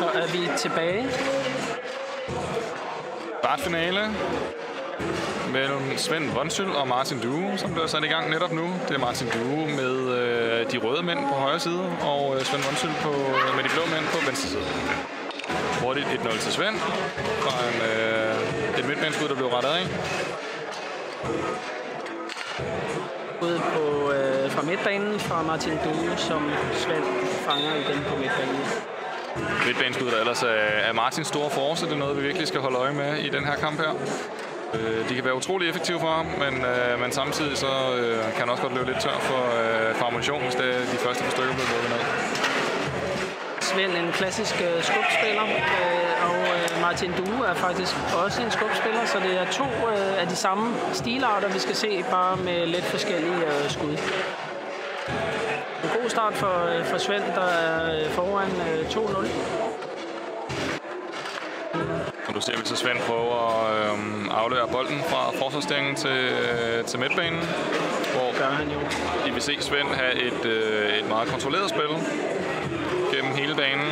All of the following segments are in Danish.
så er vi tilbage. Barfinale mellem Sven Wonsyld og Martin Due, som bliver sat i gang netop nu. Det er Martin Due med de røde mænd på højre side, og Sven Wonsyld med de blå mænd på venstre side. Hurtigt 1-0 til Sven. Fra et midtbandskud, der blev rettet af. Ude på, fra midtbanen fra Martin Due, som Sven fanger igen på midtbanen. Midtbaneskud, der ellers er Martins store force. Det er noget, vi virkelig skal holde øje med i den her kamp her. De kan være utrolig effektive for ham, men samtidig så kan han også godt løbe lidt tør for ammunition, hvis det er de første par stykker bliver lukket ned. Sven er en klassisk skubspiller, og Martin Due er faktisk også en skubspiller, så det er to af de samme stilarter, vi skal se, bare med lidt forskellige skud. En god start for Sven, der er foran 2-0. Og du ser vi så Sven prøver at aflevere bolden fra forsvarsstillingen til midtbanen, hvor I vil se Sven have et meget kontrolleret spil gennem hele banen,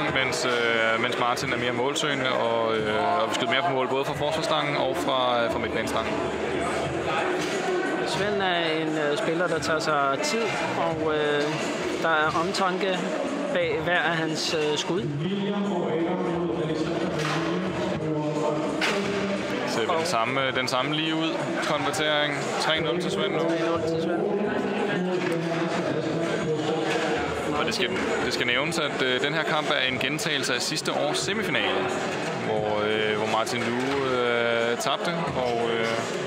mens Martin er mere målsøgende og vil skyde mere på mål både fra forsvarsstangen og fra midtbanestangen. Sven er en spiller, der tager sig tid, og der er omtanke bag hver af hans skud. Den samme lige ud. Konvertering. 3-0 til Sven nu. Og det skal nævnes, at den her kamp er en gentagelse af sidste års semifinale, hvor Martin Due tabte,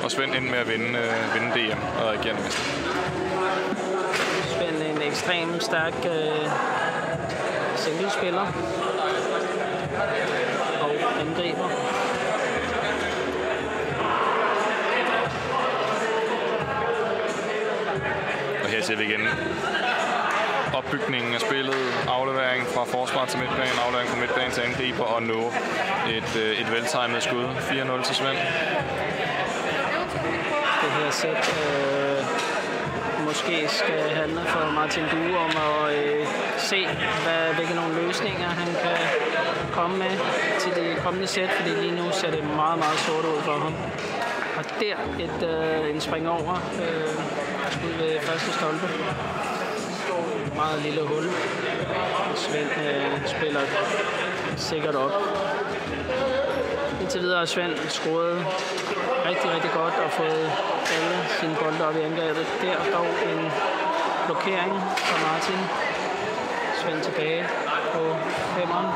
og Sven endte med at vinde DM og er regerende mester. Sven er en ekstremt stærk singlespiller og angriber. Her ser vi igen opbygningen af spillet, aflevering fra forsvar til midtbanen, aflevering fra midtbanen til angriber og nå et veltimet skud. 4-0 til Sven. Det her sæt måske skal handle for Martin Due om at se, hvilke nogle løsninger han kan komme med til det kommende sæt, fordi lige nu ser det meget, meget sort ud for ham. Og der en spring over. Skud ved første stolpe. Meget lille hul. Sven spiller sikkert op. Indtil videre har Sven scoret rigtig, rigtig godt og fået alle sine bolde op i angrebet. Der dog en blokering fra Martin. Sven tilbage på 5'eren.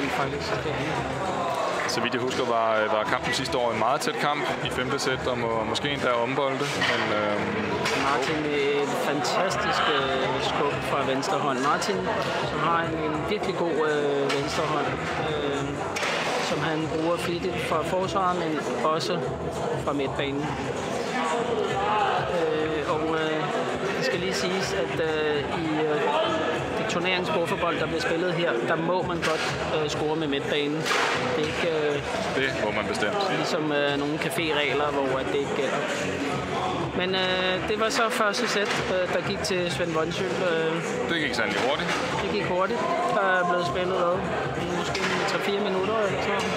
Men faktisk det her. Så vidt jeg husker, var kampen sidste år en meget tæt kamp i 5. sæt, og måske endda ombolde. Martin med et fantastisk skub fra venstre hånd. Martin, som har en virkelig god venstre hånd, som han bruger flittigt fra forsvaret, men også fra midtbanen. Det skal lige siges, at turneringsbordfodbold, der bliver spillet her, der må man godt score med midtbanen. Det er ikke... det må man bestemt. Ligesom nogle café-regler, hvor det ikke gælder. Men det var så første sæt, der gik til Sven Wonsyld. Det gik sandelig hurtigt. Det gik hurtigt. Der er blevet spillet måske 3-4 minutter eller sådan.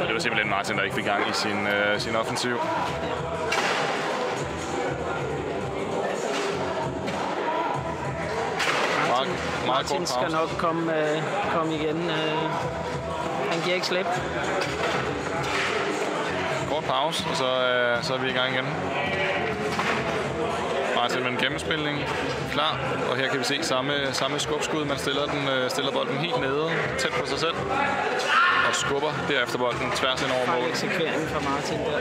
Og det var simpelthen Martin, der ikke fik gang i sin offensiv. Martin skal nok komme igen. Han giver ikke slip. Kort pause, og så er vi i gang igen. Martin med en gennemspilning. Klar, og her kan vi se samme skubskud. Man stiller bolden helt nede, tæt på sig selv. Og skubber derefter bolden tværs ind over målet. En eksekvering fra Martin der.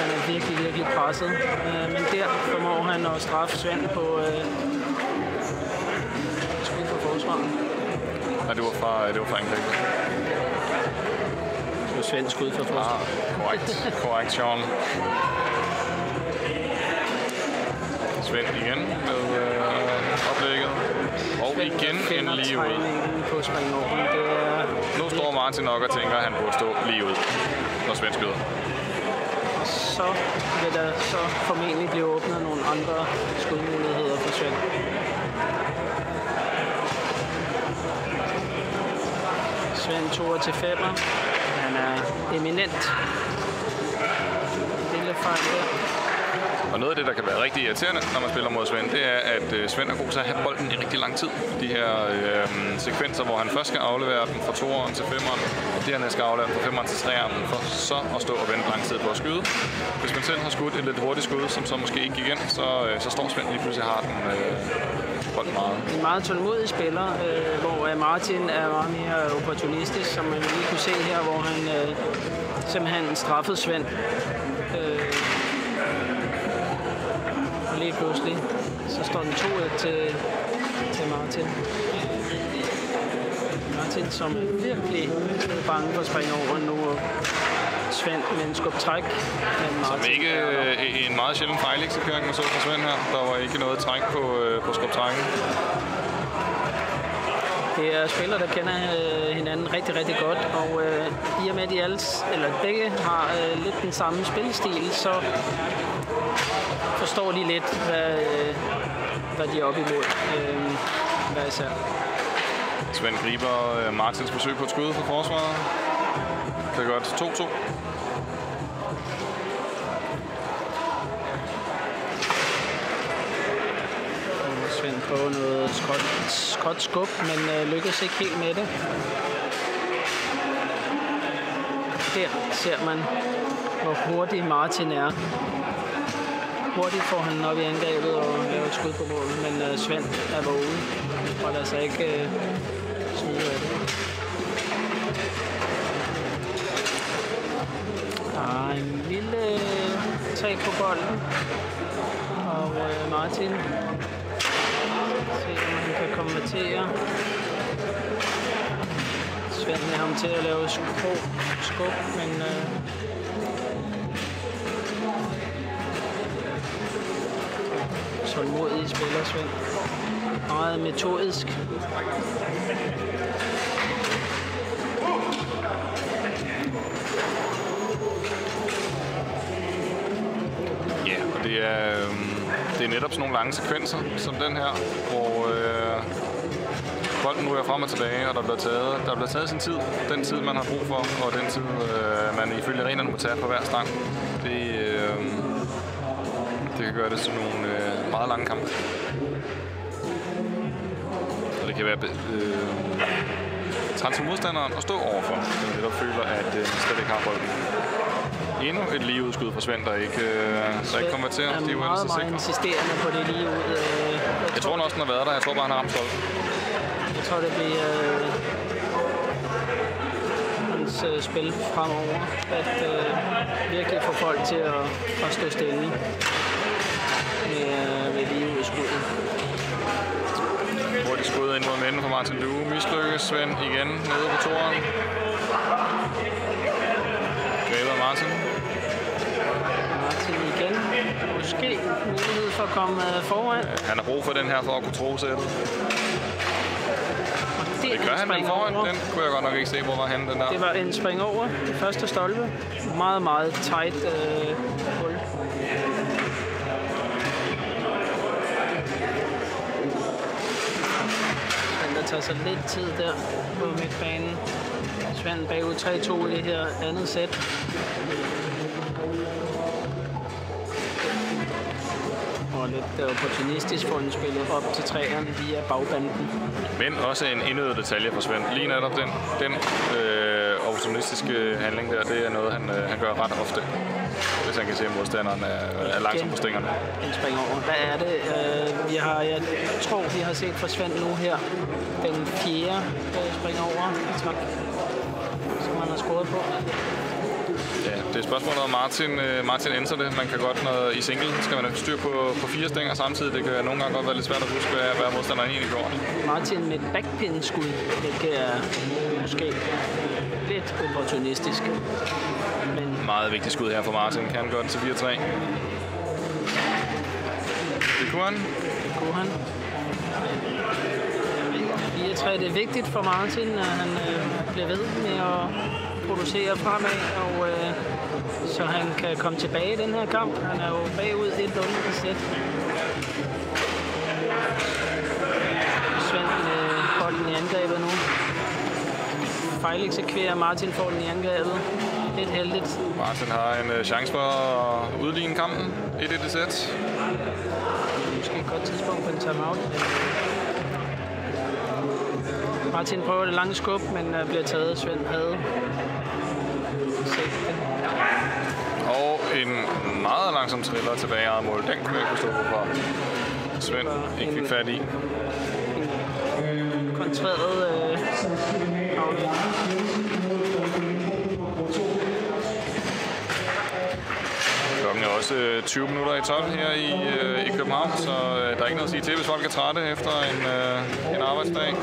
Han er virkelig, virkelig presset. Men der formår han at straffe Sven på... Nej, det var fra angrebet. Det var Svend skud fra forsvaret. Ah, korrekt, Sean. Svend igen med oplægget. Og Svend igen en lige ud. Nu står Martin nok og tænker, at han burde stå lige ud, når Svend skyder. Så vil der så formentlig blive åbnet nogle andre skudmuligheder for Svend. Svend 2-5. Han er eminent. Lille fejl der. Og noget af det, der kan være rigtig irriterende, når man spiller mod Svend, det er, at Svend er god til at have bolden i rigtig lang tid. De her sekvenser, hvor han først skal aflevere den fra 2'eren til 5'eren, og dernæst skal aflevere den fra 5'eren til 3'eren, for så at stå og vente lang tid på at skyde. Hvis man selv har skudt et lidt hurtigt skud, som så måske ikke gik ind, så står Svend lige pludselig har den bolden meget. En meget tålmodig spiller, hvor Martin er meget mere opportunistisk, som man lige kunne se her, hvor han simpelthen straffede Svend. Lige pludselig, så står den 2-1 til Martin. Martin, som er virkelig bange for at springe over nu. Svend med en skubtræk. Som ikke en meget sjælden fejleksekøring, man så fra Svend her. Der var ikke noget træk på skubtrækken. Det er spillere, der kender hinanden rigtig, rigtig godt, og i og med, at begge har lidt den samme spillestil, så forstår de lidt, hvad de er oppe imod, hvad især. Svend griber Martins besøg på et skud fra forsvaret. Det er godt 2-2. Svend prøver noget skråt skub, men lykkes ikke helt med det. Her ser man, hvor hurtig Martin er. Hurtigt får han op i angrebet og laver et skud på målet, men Svend er vågen og lader sig ikke snyde af det. Der er en lille tag på bolden, og Martin ser, om han kan konvertere. Svend er ham til at lave skub, men tålmodige spiller, Svend. Meget metodisk. Ja, yeah, og det er netop sådan nogle lange sekvenser, som den her, hvor bolden ryger frem og tilbage, og der bliver taget sin tid. Den tid, man har brug for, og den tid, man ifølge arenaen må tage på hver stang. Det kan gøre det sådan nogle meget lange kampe. Og det kan være træt for modstanderen at stå overfor, når der føler, at man slet ikke har bolden. Endnu et lige udskud fra Svend, der ikke konverterer. Det er meget, meget insisterende på det lige ud. Jeg tror også, den har været der. Jeg tror bare, han har ramt bolden. Jeg tror, det bliver hans spil fremover, at virkelig få folk til at stå stille. Med lige udskuddet. Hurtigt skud ind mod mænden for Martin Due. Mislykkes. Svend igen nede på toren. Græber Martin. Martin igen. Måske mulighed for at komme foran. Han har brug for den her for at kunne tro sig. Det gør han lige foran. Den kunne jeg godt nok ikke se, hvor var han den der. Det var en spring over. Det første stolpe. Meget, meget tight hul. Der tager sig lidt tid der på midtbanen. Svend bagud 3-2 i det her andet sæt. Og lidt opportunistisk for en spillet op til 3'eren via bagbanden. Men også en indød detalje for Svend. Lige netop den opportunistiske handling der, det er noget, han gør ret ofte. Hvis han kan se, at modstanderen er langsom på stængerne. En spring over. Hvad er det? Jeg tror, vi har set fra Svend nu her. Den fjerde spring over. Tak. Som han har scoret på. Ja, det er spørgsmålet om Martin ændrer det. Man kan godt, når i single skal man have styr på 4 stænger samtidig. Det kan nogle gange godt være lidt svært at huske, hvad modstanderen egentlig gjorde. Martin med et backpin-skud, hvilket er måske lidt opportunistisk. Men meget vigtigt skud her for Martin. Kan han godt til 4-3? Det kunne han. 4-3, det er vigtigt for Martin, at han bliver ved med at producerer fremad, og så han kan komme tilbage i den her kamp. Han er jo bagud 1-0 i sæt. Svend bolden i angrebet nu. fejleksekverer. Martin får den i angrebet. Lidt heldigt. Martin har en chance for at udligne kampen. 1-1 i sæt. Måske et godt tidspunkt på en timeout. Martin prøver det lange skub, men bliver taget. Svend havde set den. Og en meget langsom triller tilbage i eget mål. Den kunne jeg ikke forstå, hvorfor Svend ikke fik fat i. Kontreret afløb. Klokken er også 20 minutter i 12 her i København, så der er ikke noget at sige til, hvis folk er trætte efter en arbejdsdag.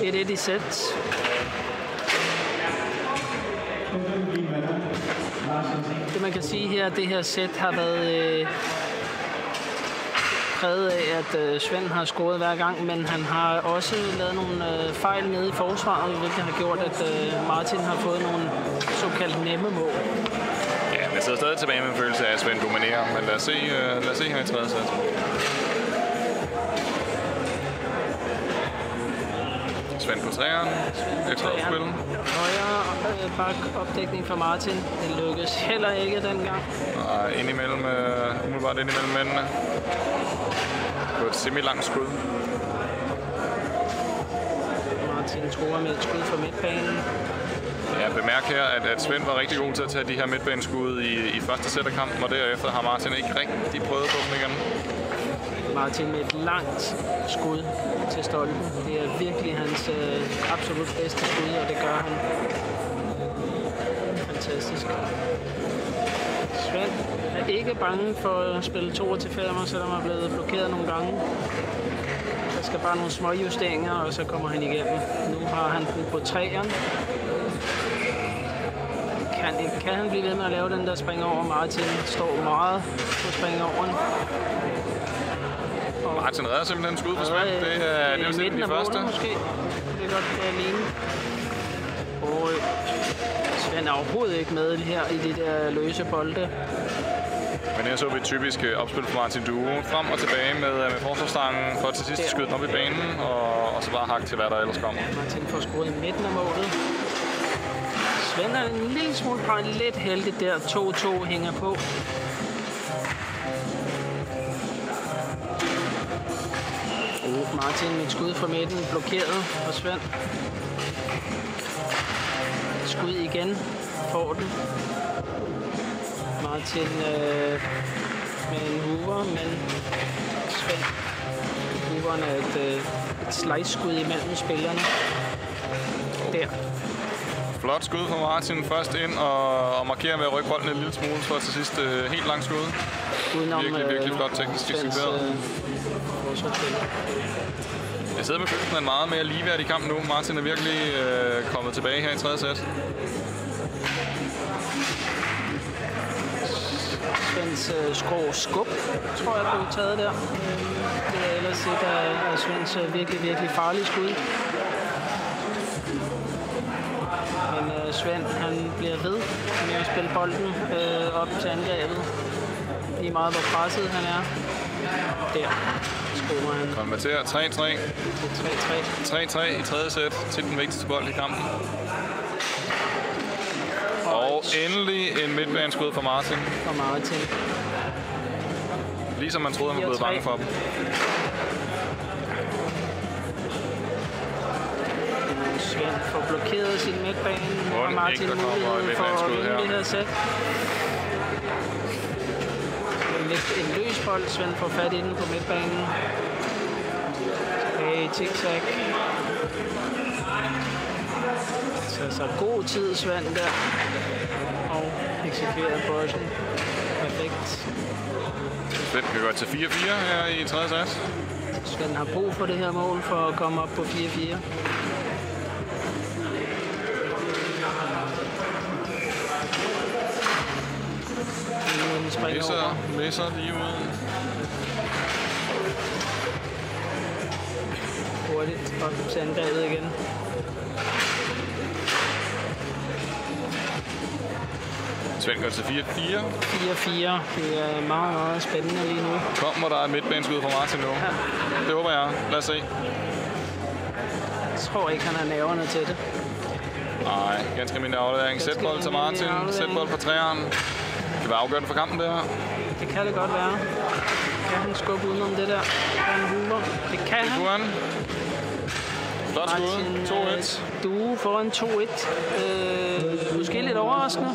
Det er de sæt. Det man kan sige her, det her sæt har været præget af, at Svend har scoret hver gang, men han har også lavet nogle fejl nede i forsvaret, hvilket har gjort, at Martin har fået nogle såkaldt nemme mål. Ja, jeg sidder stadig tilbage med en følelse af, at Svend dominerer, men lad os se her i tredje sæt. Svend på træeren, efter opspillet. Højere bakopdækning fra Martin. Det lykkes heller ikke dengang. Og umiddelbart indimellem mændene. På et semi-langt skud. Martin truer med et skud fra midtbanen. Ja, bemærk her, at Svend var rigtig god til at tage de her midtbaneskud i første sæt af kampen, og derefter har Martin ikke rigtig prøvet på dem igen. Martin med et langt skud til stolpen. Det er virkelig hans absolut bedste skud, og det gør han fantastisk. Svend er ikke bange for at spille 2-5, selvom han er blevet blokeret nogle gange. Der skal bare nogle små justeringer, og så kommer han igennem. Nu har han den på træerne. Kan han blive ved med at lave den der spring over? Martin står meget på springoveren. Martin redder simpelthen skud på Svend. Det er jo simpelthen de første. Måske. Det er godt alene. Og Svend er overhovedet ikke med her i de der løse bolde. Men her så vi et typisk opspil fra Martin Due. Frem og tilbage med forsvarsstangen for til sidst at skyde den op i banen. Og så bare hak til, hvad der ellers kommer. Martin får skruet i midten af målet. Svend er en lille smule bare lidt heldig der. 2-2 hænger på. Martin med et skud fra midten, blokeret for Svend. Skud igen, får den. Martin med en hoover, men Svend. Hooveren er et slice-skud imellem spillerne. Der. Flot skud fra Martin. Først ind og markerer med at rykke bolden en lille smule, for til sidst helt langt skud. Udenom, virkelig flot teknisk eksekveret. Jeg sidder med følelsen af en meget mere ligeværdig kamp nu. Martin er virkelig kommet tilbage her i tredje sæt. Svends skrå skub, tror jeg, blev taget der. Det er ellers et af Svends virkelig farlige skud. Men Svend, han bliver ved med at spille bolden op til angrebet. Lige meget hvor presset han er. Der. Konverterer 3-3. 3-3 i tredje sæt til den vigtigste bold i kampen. Og endelig en midtbaneskud fra Martin. Ligesom man troede, han var blevet bange for dem. Svend får blokeret sin midtbane. Og Martin mulighed for at vinde det her sæt. En løs bold. Svend får fat i den på midtbanen. Tilbage i zigzag. Så god tid, Svend der. Og eksekverer bolden. Perfekt. Svend kan godt til 4-4 her i tredje sæt. Svend har brug for det her mål for at komme op på 4-4. Læser lige ud. Hurtigt op til angrebet igen. Svend går til 4-4. 4-4. Det er meget, meget spændende lige nu. Kommer der et midtbaneskud fra Martin nu? Ja. Det håber jeg. Lad os se. Jeg tror ikke, han har nerverne til det. Nej, ganske mindre aflevering. Sætbold til Martin. Sætbold fra træeren. Det var afgørende for kampen, det her. Det kan det godt være. Kan han skubbe udenom det der? Han huler. Det kan det han. Flot skud. 2-1. Due foran 2-1. Måske lidt overraskende.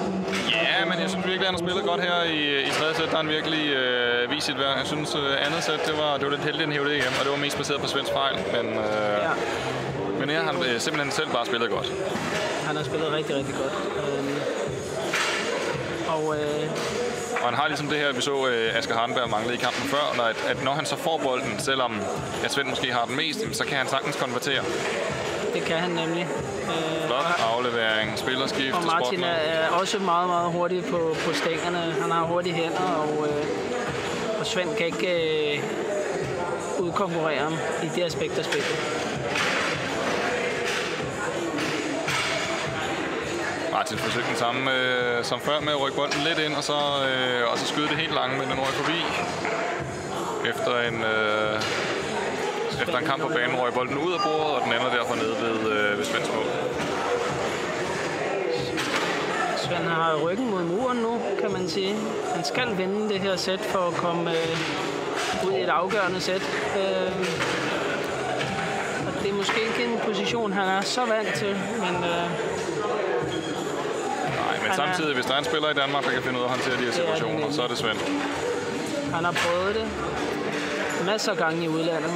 Ja, men jeg synes virkelig, han har spillet godt her i tredje sæt. Der har han virkelig vist sit værd. Jeg synes, andet sæt, det var lidt heldigt, han hævdede igennem. Og det var mest baseret på Svens fejl. Men, men her har han simpelthen selv bare spillet godt. Han har spillet rigtig, rigtig godt. Og han har ligesom det her, vi så Asger Hardenberg manglede i kampen før, at når han så får bolden, selvom Svend måske har den mest, så kan han sagtens konvertere. Det kan han nemlig. Flot aflevering, spillerskift. Og Martin er også meget, meget hurtig på stængerne. Han har hurtige hænder, og Svend kan ikke udkonkurrere ham i det aspekt af spillet. Martin forsøgte den samme som før med at rykke bolden lidt ind, og så skyde det helt langt med den røg forbi. Efter en kamp på banen røg bolden ud af bordet, og den ender derfor nede ved Svends mål. Svend har ryggen mod muren nu, kan man sige. Han skal vinde det her sæt for at komme ud i et afgørende sæt. Og det er måske ikke en position, han er så vant til, men... Men samtidig, hvis der er en spiller i Danmark, der kan finde ud af at håndtere de her situationer, så er det Svend. Han har prøvet det masser af gange i udlandet.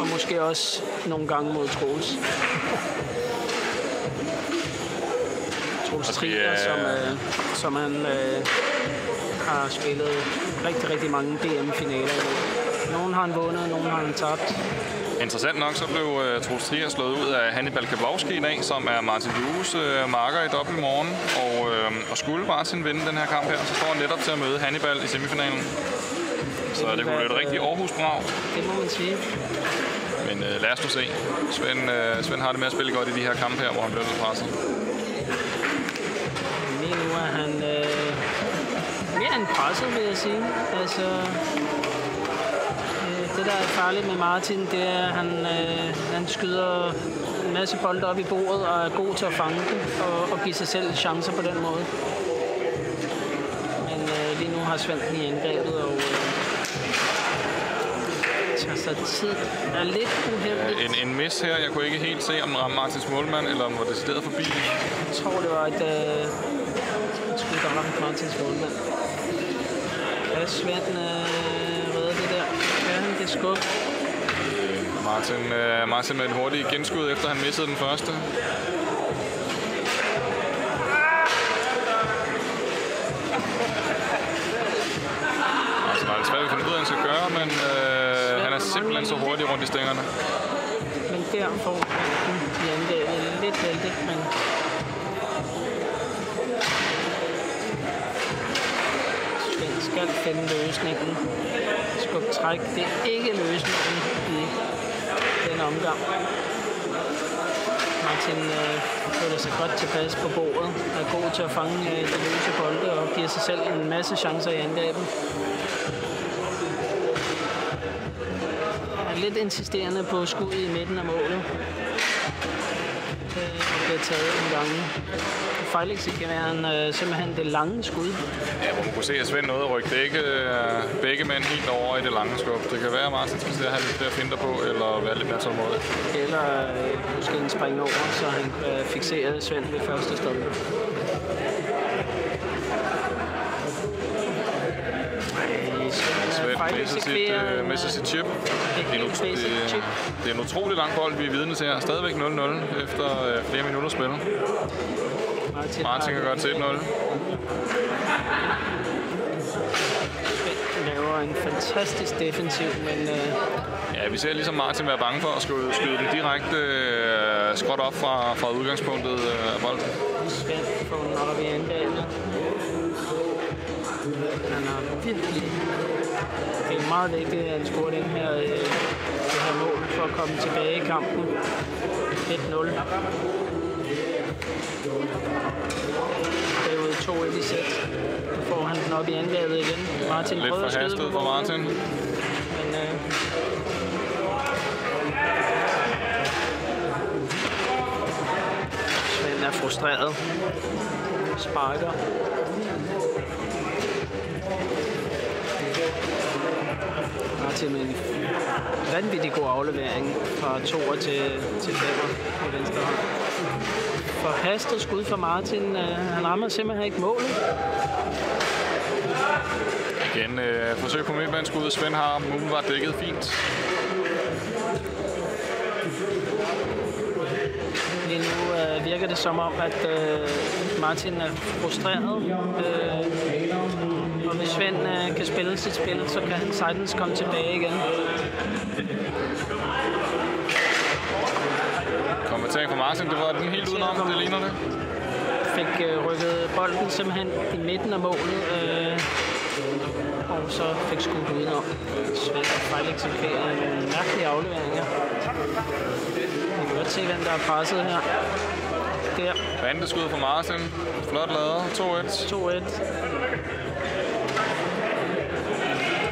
Og måske også nogle gange mod Troels. Troels Trier, som han har spillet rigtig, rigtig mange DM-finaler i. Nogle har han vundet, nogle har han tabt. Interessant nok, så blev Troels Trier slået ud af Hannibal Kavlovski i dag, som er Martin Dues marker i dobbelt i morgen. Og skulle Martin vinde den her kamp her, så står han netop til at møde Hannibal i semifinalen. Så det kunne blive et rigtig Aarhus-brav. Det må man sige. Men lad os nu se. Svend har det med at spille godt i de her kampe her, hvor han bliver lidt presset. Lige nu er han mere end presset, vil jeg sige. Altså... Det, der er farligt med Martin, det er, at han skyder en masse bolde op i bordet og er god til at fange dem og give sig selv chancer på den måde. Men lige nu har Svend den i angrebet, og tid er lidt uheldigt. En miss her. Jeg kunne ikke helt se, om den ramte Martins målmand, eller om den var decideret forbi. Jeg tror, det var et skud, der ramte Martins målmand. Ja, Svend... skub. Martin med et hurtigt genskud, efter han missede den første. Martin har lidt svært ved at finde ud af, hvad han skal gøre, men han er simpelthen så hurtig rundt i stængerne. Men der får han de angrebet lidt heldigt, men... Svend skal finde løsningen. Træk. Det er ikke løsningen i den omgang. Martin føler sig godt tilpas på bordet. Er god til at fange de løse bolde og giver sig selv en masse chancer i angrebet. Er lidt insisterende på skud i midten af målet. Det bliver taget en gang. Fejleksekveren simpelthen det lange skud. Ja, hvor man kunne se, at Svend nåede at rykke begge mænd helt over i det lange skub. Det kan være, at Martin skal have lidt flere finter på, eller være lidt mere tålmodig. Eller måske en spring over, så han fikserede Svend ved første stolpe. Svend misser sit chip. Det er en utrolig lang bold, vi er vidne til her. Stadigvæk 0-0 efter flere minutter spil. Martin kan godt se 1-0. Svend laver en fantastisk defensiv, men... Ja, vi ser ligesom Martin være bange for at skyde den direkte skråt op fra udgangspunktet af bolden. Svend får den op i angrebet. Han har virkelig... Det er meget vigtigt, at han scorer det her mål for at komme tilbage i kampen. 1-0. op i angrebet igen. Martin lidt prøvede at skyde på Martin. Men, Sven er frustreret. Sparker. Martin med en vanvittig god aflevering fra 2'er til 5'er på venstre hånd. Forhastet skud fra Martin. Han rammer simpelthen ikke målet. Igen forsøg på midtbaneskuddet. Sven har var dækket fint. Lige nu virker det som om, at Martin er frustreret. Og hvis Sven kan spille sit spil, så kan han sagtens komme tilbage igen. Kommentering fra Martin, det var den helt udenom, det ligner det. Fik rykket bolden simpelthen i midten af målet, og så fik skudt udenom. Sven fejleksekverer mærkelige afleveringer. Vi kan godt se, hvem der er presset her. Der. Vandet skud fra Martin. Flot lader. 2-1.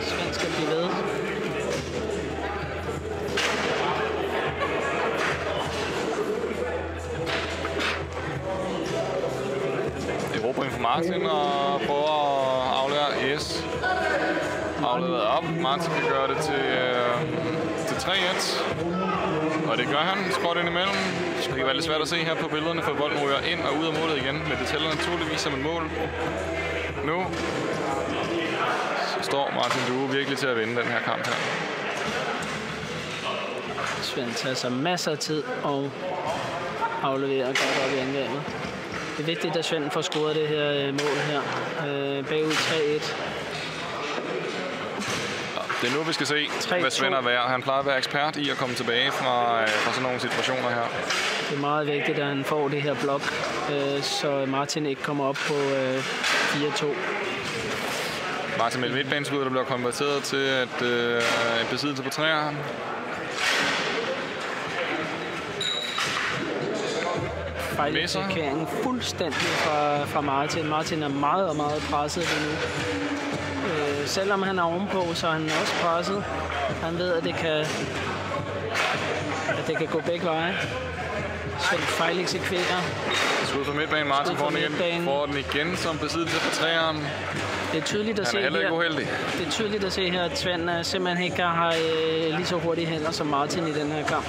Sven skal blive ved. Erobring fra Martin og prøver at aflære S. Afleveret op. Martin kan gøre det til 3-1. Og det gør han. Skråt ind imellem. Det kan være lidt svært at se her på billederne, for bolden ryger ind og ud af målet igen, men det tæller naturligvis som et mål. Nu står Martin Due virkelig til at vinde den her kamp her. Sven tager sig masser af tid og afleverer godt op i angrebet. Det er vigtigt, at Sven får scoret det her mål her. Bagud 3-1. Det er nu, vi skal se, hvad Sven er værd. Han plejer at være ekspert i at komme tilbage fra sådan nogle situationer her. Det er meget vigtigt, at han får det her blok, så Martin ikke kommer op på 4-2. Martin med et midtbaneskud, der bliver konverteret til en besiddelse på 3'er. Fejleksekveringen fuldstændig fra Martin. Martin er meget presset lige nu. Selvom han er ovenpå, så er han også presset. Han ved, at det kan gå begge veje. Sven fejleksekverer. Skud fra midtbanen. Martin får den igen som besiddelse på 3'eren. Det er tydeligt at se her. Han er heller ikke uheldig. Det er tydeligt at se her, at Sven simpelthen ikke har lige så hurtige hænder som Martin i den her kamp.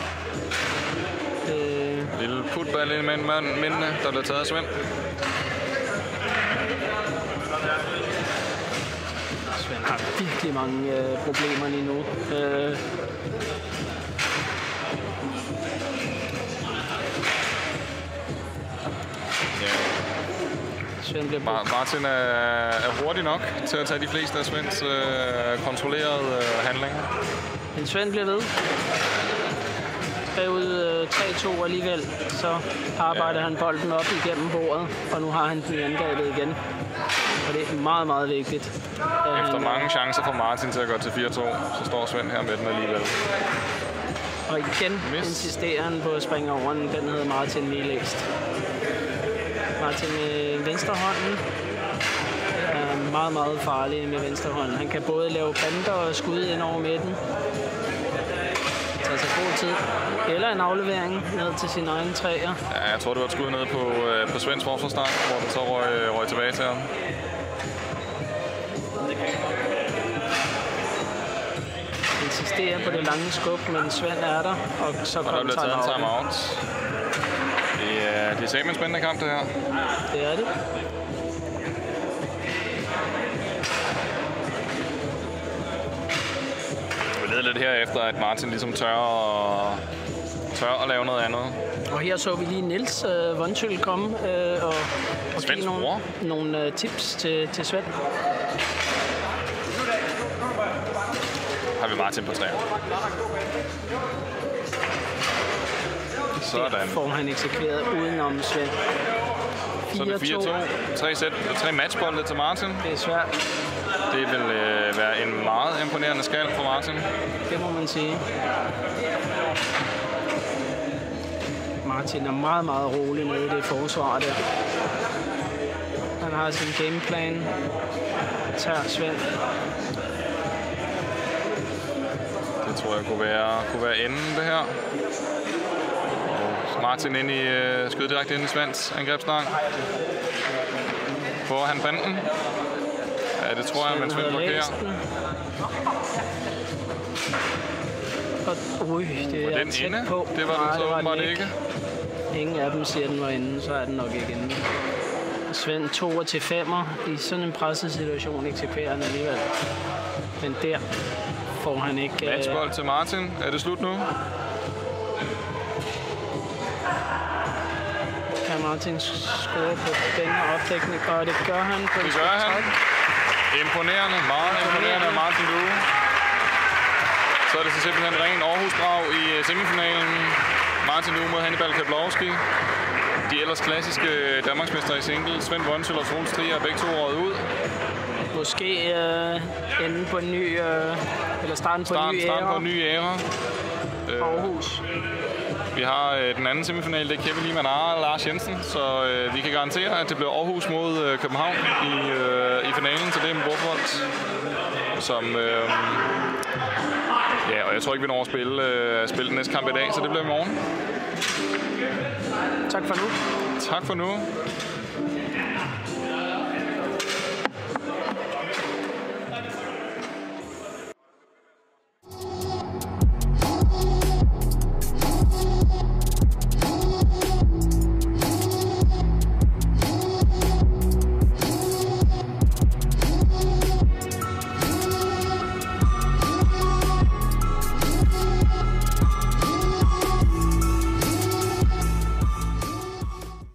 Lille putball ind mellem mændene, der bliver taget af Sven. Sven har virkelig mange problemer lige nu. Sven bliver brugt. Martin er hurtig nok til at tage de fleste af Svens kontrollerede handlinger. Men Sven bliver ved. Bagud 3-2 alligevel, så arbejder han bolden op igennem bordet, og nu har han den i angrebet igen. Og det er meget vigtigt. Efter mange chancer fra Martin til at gå til 4-2, så står Sven her med den alligevel. Og igen insisterer han på at springe over den. Den hedder Martin lige læst. Martin med venstrehånden er meget farlig med venstrehånden. Han kan både lave kanter og skud ind over midten. Altså god tid. Eller en aflevering ned til sin egen 3'er. Ja, jeg tror, det var et skud ned på Svens forsvarsstang, hvor den så røg tilbage til ham. Insisterer på det lange skub, men Sven er der, og så kommer der en timeout. Det er simpelthen en spændende kamp, det her. Det er det. Lidt her efter, at Martin ligesom tør at lave noget andet. Og her så vi lige Nils Wonsyld komme og give nogle tips til Sven. Har vi Martin på 3'er. Sådan. Det får han eksekveret udenom Sven. 4-2. Så er det 4-2. 3 matchbolde til Martin. Det er svært. Det vil være en meget imponerende skald for Martin. Det må man sige. Martin er meget rolig med det forsvar der. Han har sin gameplan. tager Sven. Det tror jeg kunne være enden, det her. Og Martin ind i skyder direkte ind i Svens angrebsstang. Får han banden? Ja, det tror jeg, men Sven blokerer. Og den inde? Det var den så åbenbart ikke. Ingen af dem siger, den var inde, så er den nok ikke inde. Sven 2 til 5'er i sådan en presset situation eksekverer han alligevel. Men der får han ikke... Matchbold til Martin. Er det slut nu? Kan Martin score på den her opdækning? Og det gør han på en skud 12. Imponerende. Meget imponerende af Martin Due. Så er det så simpelthen ren Aarhus-drag i semifinalen. Martin Due mod Hannibal Kavlovski. De ellers klassiske danmarksmestre i single, Sven Wonsyld og Troels Trier, begge to året ud. Måske enden på en ny, eller starten på en ny æra. Aarhus. Vi har den anden semifinal, det er Kevin Imanar og Lars Jensen, så vi kan garantere, at det bliver Aarhus mod København i finalen, så det er en bordbold, som... ja, og jeg tror ikke, vi når at spille den næste kamp i dag, så det bliver i morgen. Tak for nu.